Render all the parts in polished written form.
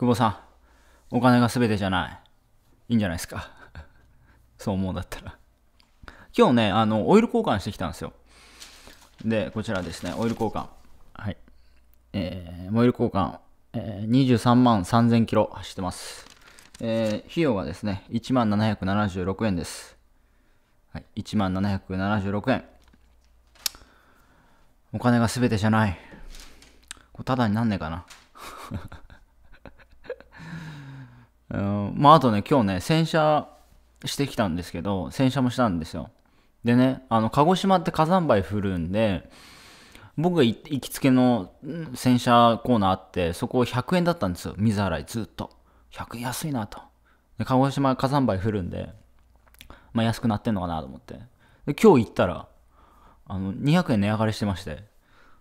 久保さん、お金が全てじゃない。いいんじゃないですか。そう思うんだったら。今日ね、オイル交換してきたんですよ。で、こちらですね、オイル交換。はい。オイル交換、23万3000キロ走ってます。費用はですね、1776円です。はい、1776円。お金が全てじゃない。これただになんねえかな。まあ、あとね、今日ね、洗車してきたんですけど、洗車もしたんですよ。でね、鹿児島って火山灰降るんで、僕が行きつけの洗車コーナーあって、そこ100円だったんですよ。水洗いずっと。100円安いなと。で、鹿児島火山灰降るんで、まあ安くなってんのかなと思って。で、今日行ったら、200円値上がりしてまして、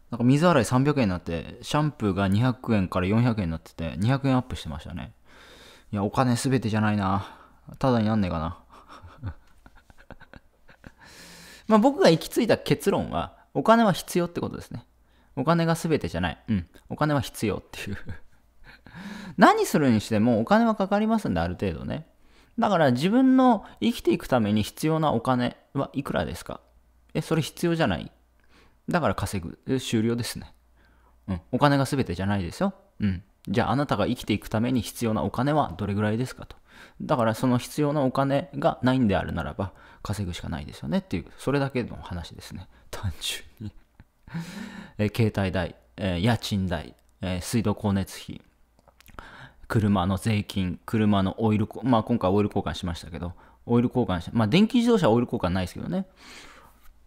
なんか水洗い300円になって、シャンプーが200円から400円になってて、200円アップしてましたね。いや、お金すべてじゃないな。ただになんねえかな。まあ僕が行き着いた結論は、お金は必要ってことですね。お金がすべてじゃない。うん。お金は必要っていう。何するにしてもお金はかかりますんで、ある程度ね。だから自分の生きていくために必要なお金はいくらですか？それ必要じゃない。だから稼ぐ。終了ですね。うん。お金がすべてじゃないですよ。うん。じゃああなたが生きていくために必要なお金はどれぐらいですかと。だからその必要なお金がないんであるならば稼ぐしかないですよねっていう、それだけの話ですね。単純に携帯代、家賃代、水道光熱費、車の税金、車のオイル、まあ今回オイル交換しましたけど、オイル交換し、まあ電気自動車はオイル交換ないですけどね。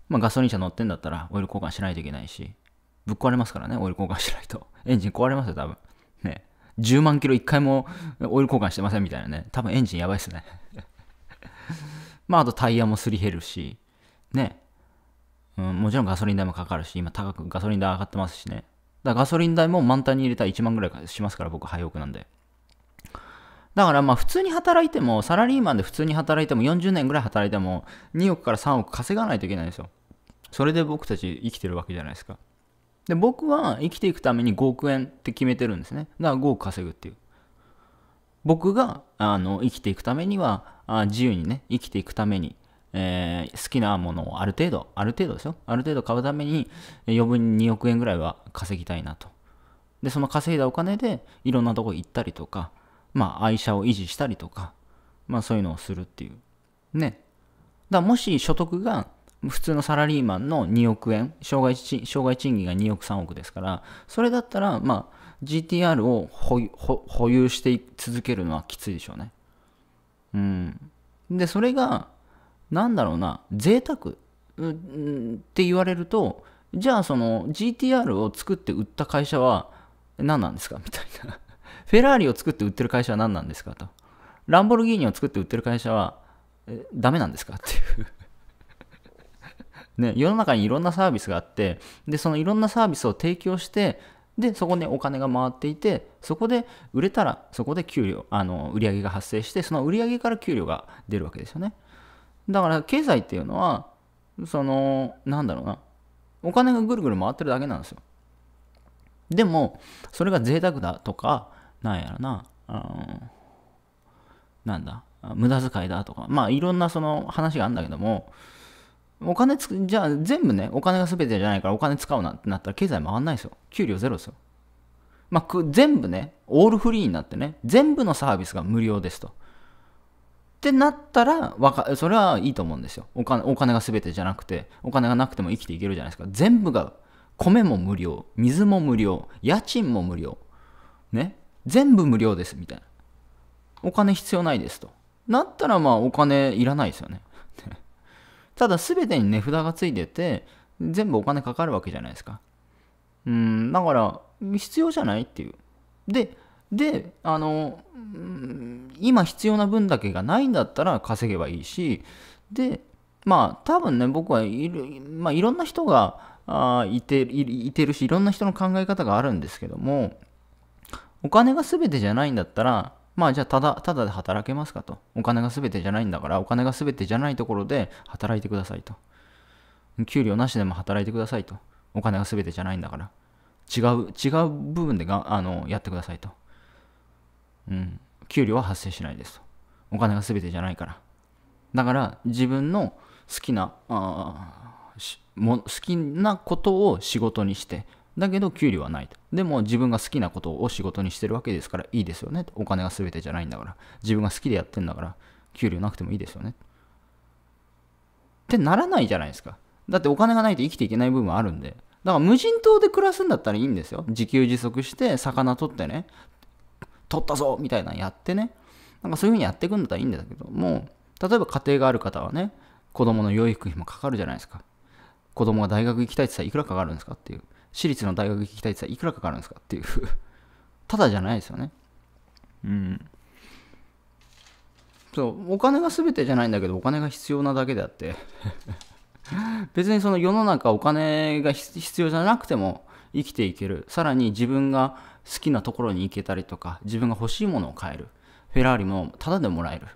まあガソリン車乗ってんだったらオイル交換しないといけないし、ぶっ壊れますからね、オイル交換しないと。エンジン壊れますよ、多分。ね、10万キロ1回もオイル交換してませんみたいなね。多分エンジンやばいっすね。まああとタイヤもすり減るし、ね、うん、もちろんガソリン代もかかるし、今高くガソリン代上がってますしね。だからガソリン代も満タンに入れたら1万ぐらいしますから、僕、廃屋なんで。だからまあ普通に働いても、サラリーマンで普通に働いても、40年ぐらい働いても、2億から3億稼がないといけないんですよ。それで僕たち生きてるわけじゃないですか。で、僕は生きていくために5億円って決めてるんですね。だから5億稼ぐっていう。僕が生きていくためには、自由にね、生きていくために、好きなものをある程度ですよ。ある程度買うために、余分に2億円ぐらいは稼ぎたいなと。で、その稼いだお金で、いろんなとこ行ったりとか、まあ、愛車を維持したりとか、まあ、そういうのをするっていう。ね。だからもし所得が、普通のサラリーマンの2億円、障害賃金が2億3億ですから、それだったら、まあ、GTR を保有して続けるのはきついでしょうね。うん。で、それが、なんだろうな、贅沢って言われると、じゃあその GTR を作って売った会社は何なんですかみたいな。フェラーリを作って売ってる会社は何なんですかと。ランボルギーニを作って売ってる会社はダメなんですかっていう。ね、世の中にいろんなサービスがあって、でそのいろんなサービスを提供して、でそこにお金が回っていて、そこで売れたらそこで給料、売り上げが発生して、その売り上げから給料が出るわけですよね。だから経済っていうのは、そのなんだろうな、お金がぐるぐる回ってるだけなんですよ。でもそれが贅沢だとか、なんやらな、なんだ、無駄遣いだとか、まあいろんなその話があるんだけども、お金じゃあ全部ね、お金が全てじゃないからお金使うなってなったら経済回んないですよ。給料ゼロですよ。まあ、全部ね、オールフリーになってね、全部のサービスが無料ですと。ってなったら、それはいいと思うんですよ。お金が全てじゃなくて、お金がなくても生きていけるじゃないですか。全部が、米も無料、水も無料、家賃も無料。ね。全部無料です、みたいな。お金必要ないですと。なったら、まあ、お金いらないですよね。ただ全てに値札がついてて、全部お金かかるわけじゃないですか。だから、必要じゃないっていう。で、今必要な分だけがないんだったら稼げばいいし、で、まあ、多分ね、僕はいる、まあ、いろんな人がいてるし、いろんな人の考え方があるんですけども、お金が全てじゃないんだったら、まあじゃあただで働けますかと。お金が全てじゃないんだから、お金が全てじゃないところで働いてくださいと。給料なしでも働いてくださいと。お金が全てじゃないんだから。違う部分でやってくださいと。うん、給料は発生しないですと。お金が全てじゃないから。だから自分の好きなことを仕事にして、だけど給料はないと。でも自分が好きなことを仕事にしてるわけですからいいですよねと。お金が全てじゃないんだから。自分が好きでやってんだから給料なくてもいいですよね。ってならないじゃないですか。だってお金がないと生きていけない部分はあるんで。だから無人島で暮らすんだったらいいんですよ。自給自足して魚取ってね、取ったぞみたいなのやってね。なんかそういう風にやっていくんだったらいいんだけど、もう例えば家庭がある方はね、子供の養育費もかかるじゃないですか。子供が大学行きたいって言ったらいくらかかるんですかっていう。私立の大学行きたいって言ったらいくらかかるんですかっていう。ただじゃないですよね。うん。そう、お金が全てじゃないんだけど、お金が必要なだけであって。別にその世の中お金が必要じゃなくても生きていける。さらに自分が好きなところに行けたりとか、自分が欲しいものを買える。フェラーリもタダでもらえる。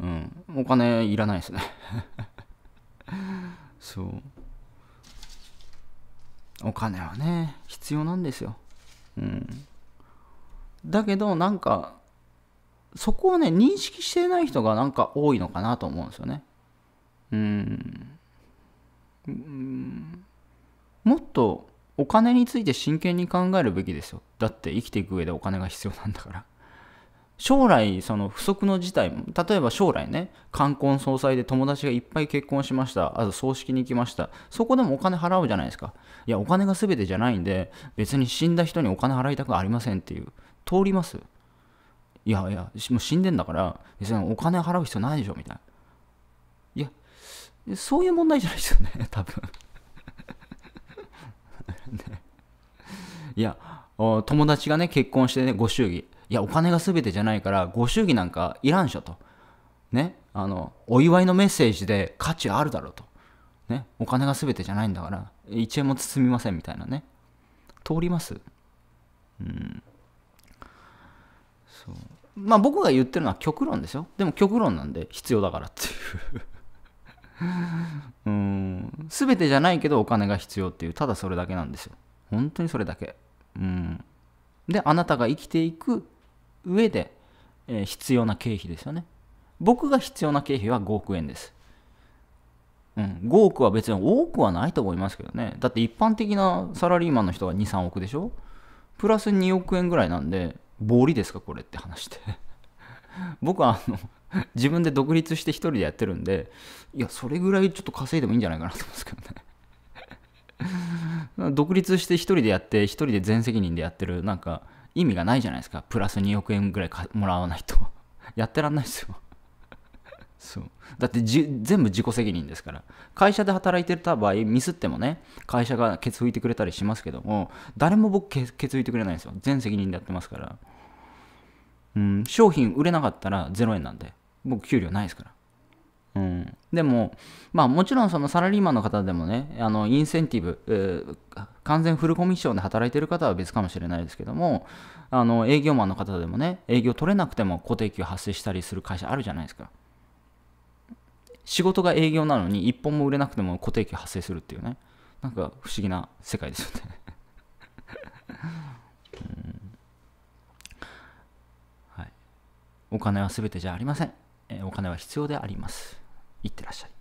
うん。お金いらないですね。そう。お金はね、必要なんですよ。うん。だけどなんか、そこをね、認識していない人がなんか多いのかなと思うんですよね。もっとお金について真剣に考えるべきですよ。だって生きていく上でお金が必要なんだから。将来その不測の事態も、例えば将来ね、冠婚葬祭で友達がいっぱい結婚しました、あと葬式に行きました、そこでもお金払うじゃないですか。いや、お金が全てじゃないんで別に死んだ人にお金払いたくありませんっていう、通ります。いやいや、もう死んでんだから別にお金払う必要ないでしょみたいな。いや、そういう問題じゃないですよね、多分。ね、いや、友達がね結婚してね、ご祝儀、いや、お金が全てじゃないからご祝儀なんかいらんしょと、ね、お祝いのメッセージで価値あるだろうと、ね、お金が全てじゃないんだから1円も包みませんみたいなね、通ります。うん。そう、まあ僕が言ってるのは極論ですよ。でも極論なんで必要だからっていう。全てじゃないけどお金が必要っていう、ただそれだけなんですよ。本当にそれだけ。うん。で、あなたが生きていく上で、必要な経費ですよね。僕が必要な経費は5億円です。うん、5億は別に多くはないと思いますけどね。だって一般的なサラリーマンの人が2、3億でしょ？プラス2億円ぐらいなんで、暴利ですかこれって話で。僕は自分で独立して一人でやってるんで、いや、それぐらいちょっと稼いでもいいんじゃないかなと思うんですけどね。独立して一人でやって、一人で全責任でやってる、なんか意味がないじゃないですか。プラス2億円ぐらいもらわないと。やってらんないですよ。そう。だって全部自己責任ですから。会社で働いてた場合、ミスってもね、会社がケツ拭いてくれたりしますけども、誰も僕ケツ拭いてくれないんですよ。全責任でやってますから。うん、商品売れなかったら0円なんで、僕給料ないですから。うん、でも、まあ、もちろんそのサラリーマンの方でもね、インセンティブ、完全フルコミッションで働いてる方は別かもしれないですけども、営業マンの方でもね、営業取れなくても固定給発生したりする会社あるじゃないですか。仕事が営業なのに1本も売れなくても固定給発生するっていうね、なんか不思議な世界ですよね。はい、お金は全てじゃありません。お金は必要であります。いってらっしゃい。